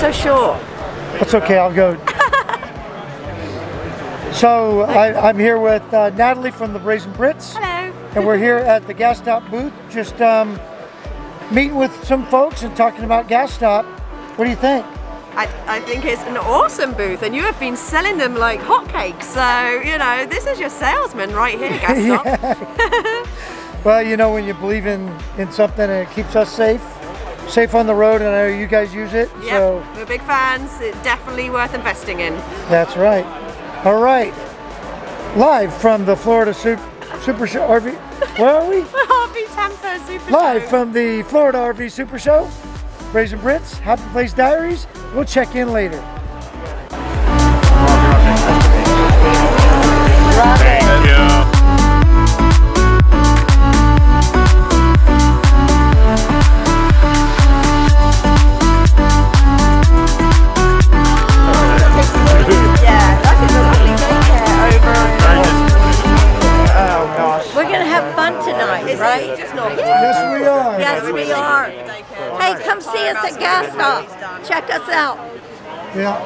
so short? That's okay, I'll go. So I'm here with Natalie from the Brazen Brits. Hello. And we're here at the GasStop booth, just meeting with some folks and talking about GasStop. What do you think? I think it's an awesome booth, and you have been selling them like hotcakes. So, you know, this is your salesman right here, GasStop. Well, you know, when you believe in something, and it keeps us safe on the road, and I know you guys use it. Yep. So we're big fans. It's definitely worth investing in. That's right. All right, live from the Florida Super Show RV. Where are we? RV Tampa Super Show. Live from the Florida RV Super Show, Brazen Brits, Happy Place Diaries. We'll check in later. Thank you. Right? Yes, we are. Yes, we are. Hey, come see us at GasStop. Check us out. Yeah.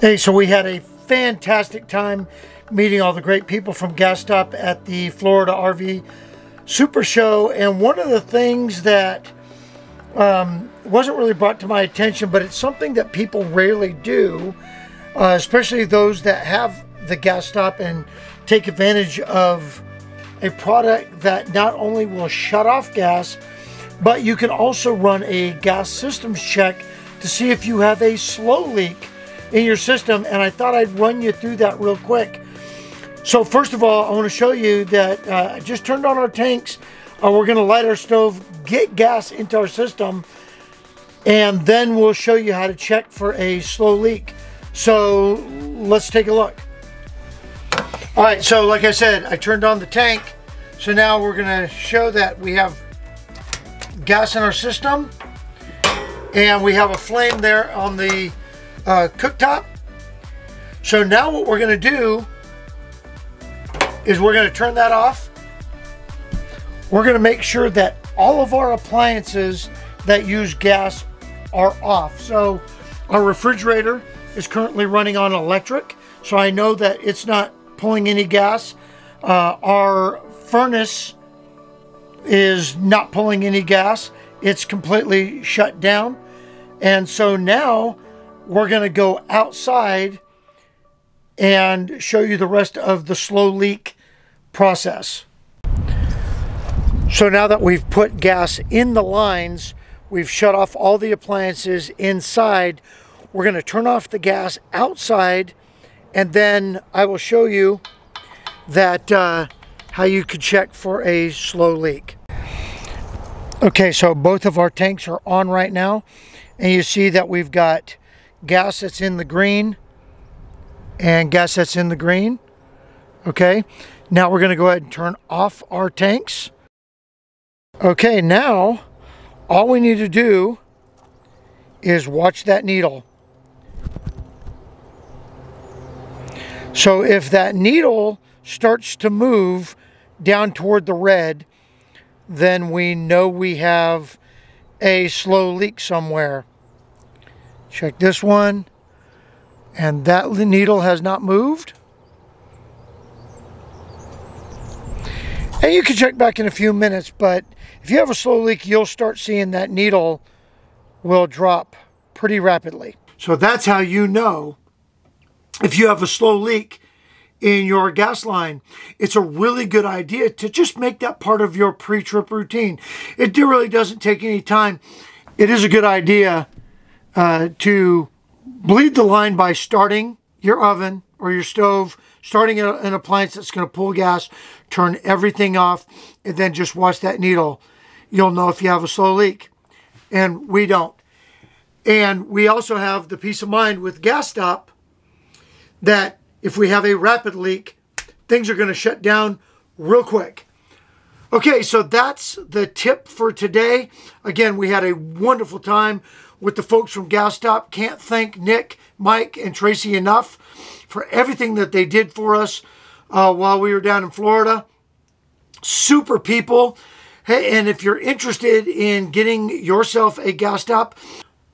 Hey, so we had a fantastic time meeting all the great people from GasStop at the Florida RV Super Show. And one of the things that wasn't really brought to my attention, but it's something that people rarely do, especially those that have the GasStop and take advantage of a product that not only will shut off gas, but you can also run a gas systems check to see if you have a slow leak in your system. And I thought I'd run you through that real quick. So first of all, I want to show you that I just turned on our tanks. We're going to light our stove, get gas into our system, and then we'll show you how to check for a slow leak. So let's take a look. All right, so like I said, I turned on the tank. So now we're going to show that we have gas in our system, and we have a flame there on the cooktop. So now what we're going to do is we're going to turn that off. We're going to make sure that all of our appliances that use gas are off. So our refrigerator is currently running on electric, so I know that it's not pulling any gas. Our furnace is not pulling any gas. It's completely shut down. And so now we're going to go outside and show you the rest of the slow leak process. So now that we've put gas in the lines, we've shut off all the appliances inside. We're going to turn off the gas outside, and then I will show you that how you could check for a slow leak. Okay, so both of our tanks are on right now, and you see that we've got gas that's in the green and gas that's in the green. Okay, now we're going to go ahead and turn off our tanks. Okay, now all we need to do is watch that needle. So if that needle starts to move down toward the red, then we know we have a slow leak somewhere. Check this one. And that needle has not moved. And you can check back in a few minutes, but if you have a slow leak, you'll start seeing that needle will drop pretty rapidly. So that's how you know if you have a slow leak in your gas line. It's a really good idea to just make that part of your pre-trip routine. It really doesn't take any time. It is a good idea to bleed the line by starting your oven or your stove, starting an appliance that's going to pull gas, turn everything off, and then just watch that needle. You'll know if you have a slow leak, and we don't. And we also have the peace of mind with GasStop that if we have a rapid leak, things are going to shut down real quick. Okay, so that's the tip for today. Again, we had a wonderful time with the folks from GasStop. Can't thank Nick, Mike, and Tracy enough for everything that they did for us while we were down in Florida. Super people. Hey, and if you're interested in getting yourself a GasStop,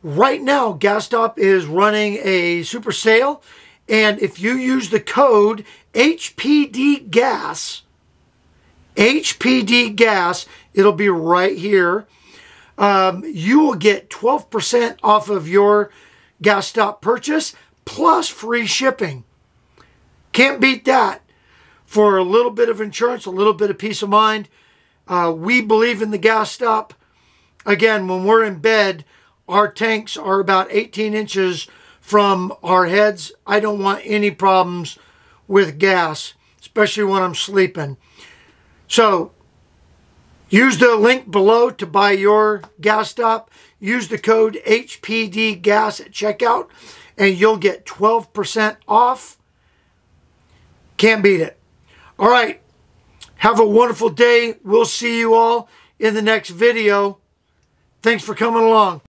right now GasStop is running a super sale. And if you use the code HPDGAS, it'll be right here. You will get 12% off of your GasStop purchase plus free shipping. Can't beat that. For a little bit of insurance, a little bit of peace of mind. We believe in the GasStop. Again, when we're in bed, our tanks are about 18 inches from our heads. I don't want any problems with gas, especially when I'm sleeping. So use the link below to buy your GasStop. Use the code HPDGAS at checkout and you'll get 12% off. Can't beat it. All right. Have a wonderful day. We'll see you all in the next video. Thanks for coming along.